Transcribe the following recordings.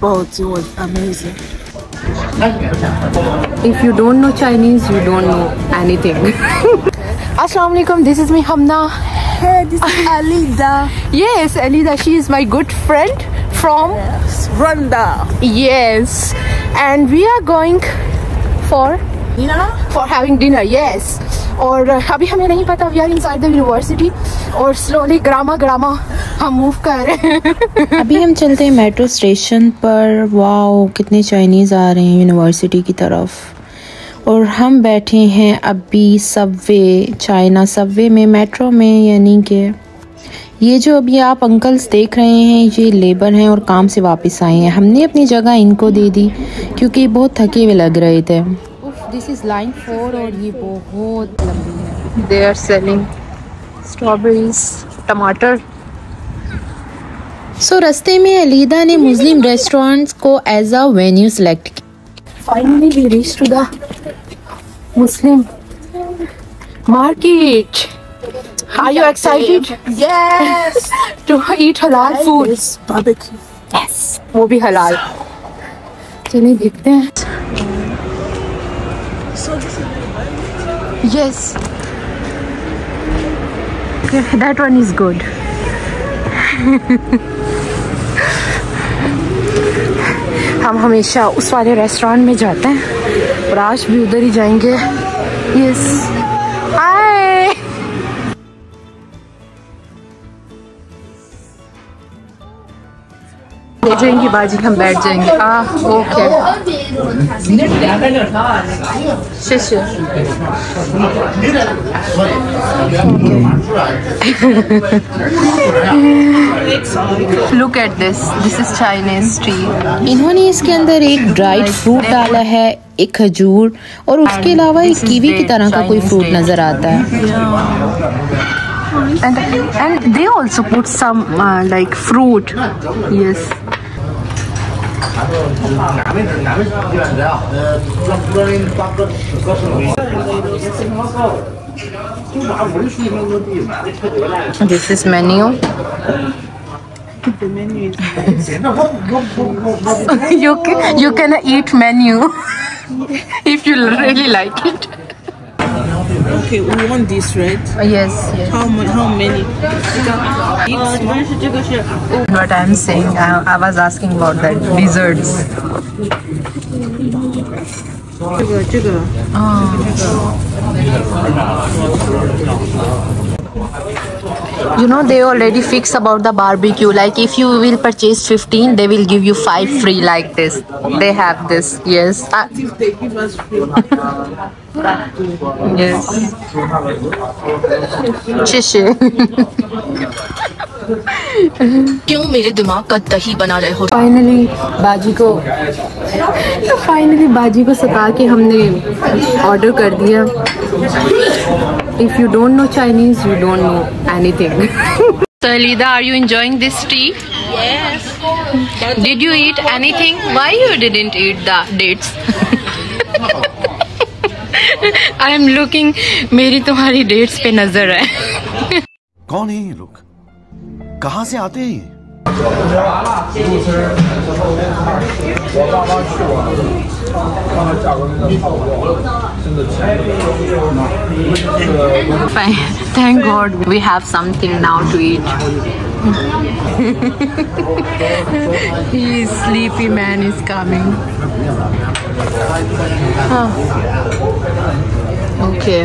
Bāozi was amazing. If you don't know Chinese, you don't know anything. Assalamu alaikum, this is me Hamna. Hey, this is Alida. Yes, Alida, she is my good friend from Rwanda. Yes, and we are going for dinner? For having dinner, yes. और अभी हमें नहीं पता, we are inside the university और slowly ग्रामा हम move कर रहे हैं. अभी हम चलते हैं मेट्रो स्टेशन पर. वाओ, कितने चाइनीज़ आ रहे हैं यूनिवर्सिटी की तरफ. और हम बैठे हैं अभी सबवे, चाइना सबवे में, मेट्रो में. यानी कि ये जो अभी आप अंकल्स देख रहे हैं, ये लेबर हैं और काम से वापस आए हैं. हमने अपनी जगह इनको दे दी क्योंकि बहुत थके हुए लग रहे थे. This is line 4 और ये बहुत लंबी है. They are selling strawberries, टमाटर. So, रस्ते में अलीदा ने मुस्लिम रेस्टोरेंट्स को एज अ वेन्यू सेलेक्ट किया. Finally we reached to the Muslim market. Are you excited? Yes. To eat halal food. Barbecue. Yes. वो भी हलाल. चलिए देखते हैं. Yes, okay, that one is good. हम हमेशा उस वाले रेस्टोरेंट में जाते हैं और आज भी उधर ही जाएंगे. Yes. Hi. ले जाएंगी बाजी, हम बैठ जाएंगे. Okay. Look at this. This is Chinese tea. इन्होंने इसके अंदर एक ड्राइड फ्रूट डाला है, एक खजूर और उसके अलावा एक कीवी की तरह का कोई फ्रूट नजर आता है. And they also put some like fruit. Yes. This is menu. you can eat menu if you really like it. Okay, we want this, right? Yes, yes. How many? What I'm saying, I was asking about that desserts. Oh. You know, they already fix about the barbecue. Like if you will purchase 15, they will give you 5 free like this. They have this, yes. They give us free. Yes. शीशे क्यों मेरे दिमाग का दही बना रहे हो. Finally बाजी को सता के हमने ऑर्डर कर दिया. If you don't know Chinese, you don't know anything. So Alida, are you enjoying this tea? Yes. Did you eat anything? Why you didn't eat the dates? I am looking, मेरी तुम्हारी dates पे नजर है. कौन है ये लोग, कहाँ से आते हैं? Thank God we have something now to eat. He sleepy man is coming. Okay.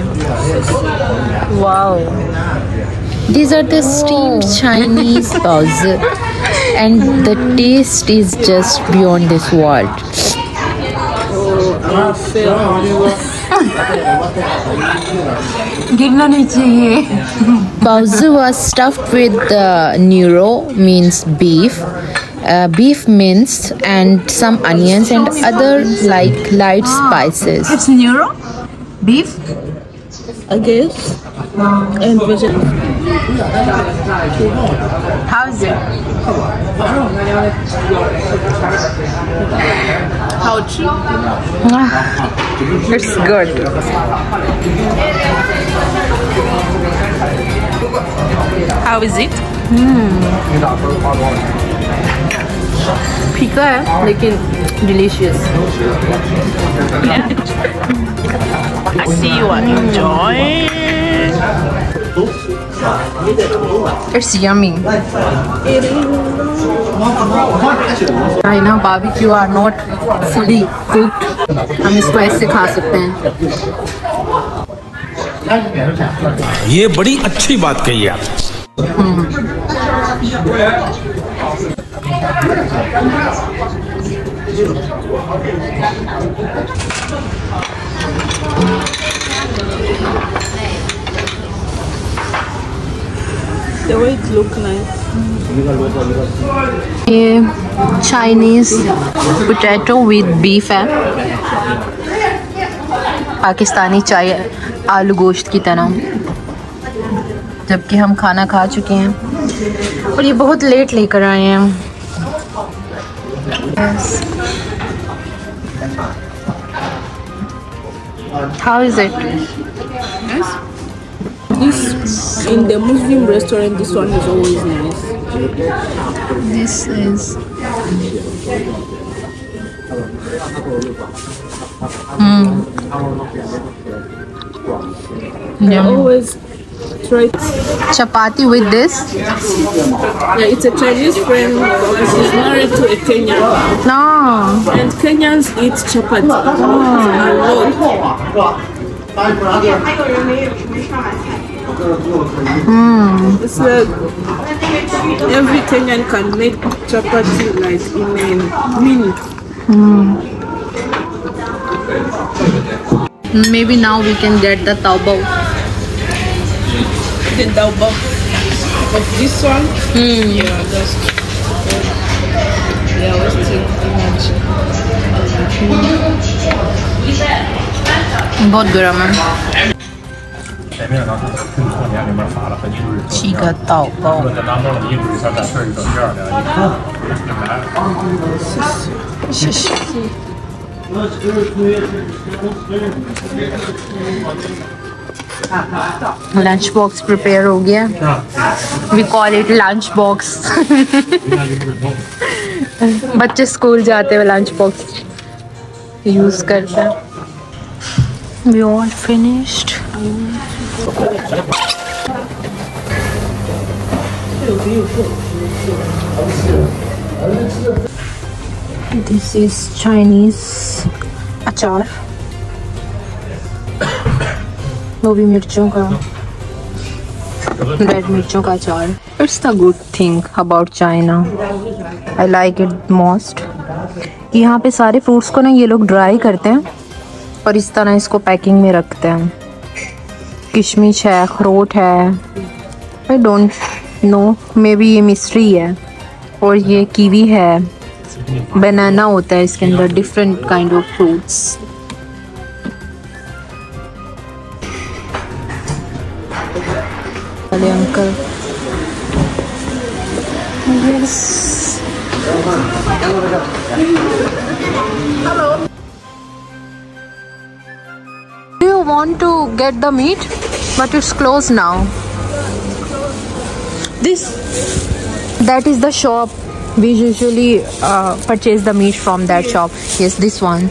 Wow. These are the steamed Chinese Bāozi, and the taste is just beyond this world. Bāozi was stuffed with niro, means beef, beef mince, and some onions and other like light spices. It's niro, beef, I guess, and vegetable. How is it? How cheap? It's good. How is it? Mm. फीका है लेकिन delicious. I see you are enjoying. It's yummy. Right now barbecue are not fully cooked. हम इसको ऐसे खा सकते हैं। ये बड़ी अच्छी बात कही आप। The way it looks nice. ये Chinese potato with beef है, पाकिस्तानी चाय आलू गोश्त की तरह, जबकि हम खाना खा चुके हैं और ये बहुत लेट लेकर आए हैं। How is it? Nice. This in the Muslim restaurant, this one is always nice. This is I always try chapati with this. Yeah, it's a Chinese friend. She's married to a Kenyan. No. And Kenyans eat chapati a lot. It's like every Kenyan can make chapati like in a minute. Maybe now we can get the Taobao. The Taobao of this one, yeah, that's yeah, let's take the match. बहुत गर्म है। ची का Taobao। Lunch box prepare हो गया। We call it lunch box. बच्चे school जाते हुए लंच बॉक्स यूज करते हैं। We all finished. This is Chinese अचार, वो भी मिर्चों का, रेड मिर्चों का अचार। It's the good thing about China, I like it most. यहाँ पे सारे फ्रूट्स को ना ये लोग ड्राई करते हैं और इस तरह इसको पैकिंग में रखते हैं। किशमिश है, अखरोट है, I don't know, maybe ये मिस्री है। और ये कीवी है, बनाना होता है इसके अंदर, different kind of fruits. Uncle, yes, hello, do you want to get the meat but it's close now. This that is the shop we usually purchase the meat from that shop. Yes, this one,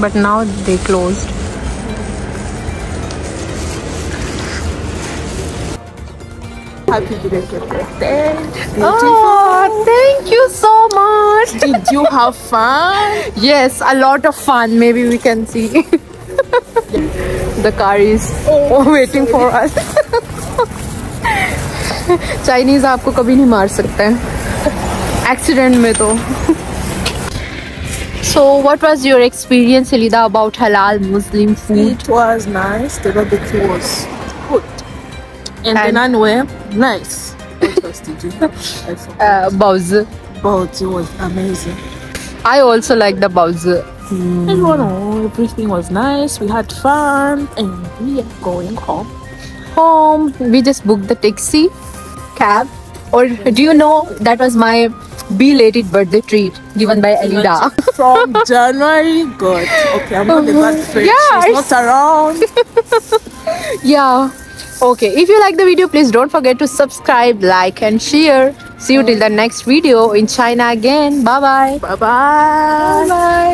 but now they closed. Happy birthday. Oh, thank you so much. Did you have fun? Yes, a lot of fun. Maybe we can see. The car is waiting for us. Chinese आपको कभी नहीं मार सकते हैं accident में तो। So what was your experience, Alida, about halal Muslim food? It was nice. The barbecue was good. And the naan were nice. What else did you have? Bāozi. Bāozi was amazing. I also like the Bāozi. Everything was nice. We had fun, and we are going home. We just booked the taxi, cab. Or do you know that was my belated birthday treat given by Alida from January? God. Okay, I'm on the bad street. Yeah, she's not around. Yeah. Okay, if you like the video, please don't forget to subscribe, like and share. See you till the next video in China again. Bye bye. Bye bye. Bye bye.